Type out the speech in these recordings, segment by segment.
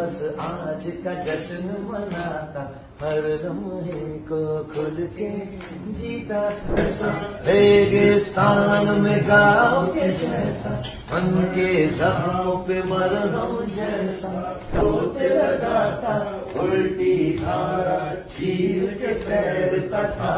बस आज का जश्न मनाता, हर लम्हे को खुल के जीता था। रेगिस्तान में गाँव के जैसा, मन के जख्मों पे मरहम जैसा, रोते लगाता उल्टी धारा चीर के तैरता था।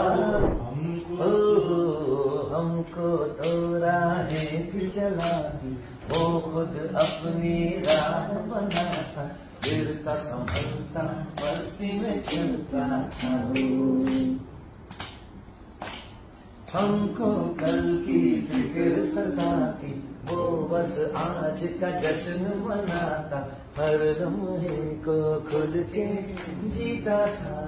हमको तो राहें भी चलाती, वो खुद अपनी राह बनाता, गिरता संभलता बस्ती में चलता था। हमको कल की फिक्र सताती, वो बस आज का जश्न मनाता, हर लम्हे को खुल के जीता था।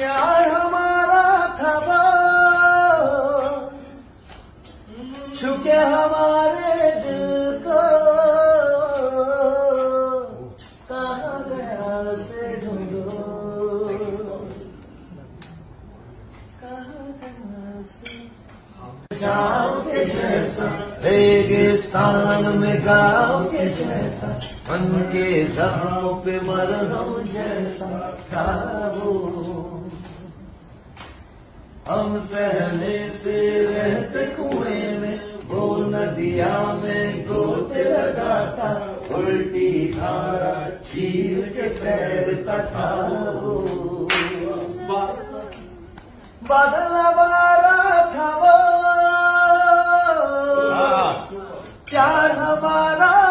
यार हमारा था वो, छुके हमारे दिल को, कहाँ गया उसे ढूंढो, कहाँ गया उसे। शाम के जैसा, रेगिस्तान में गाँव के जैसा, मन के जख्मों पे मरहम जैसा था वो। हम सहने से रहते कुएं में, वो नदिया में गोते लगाता, उल्टी धारा चीर के तैरता था वो। बादल हमारा था वो, प्यार हमारा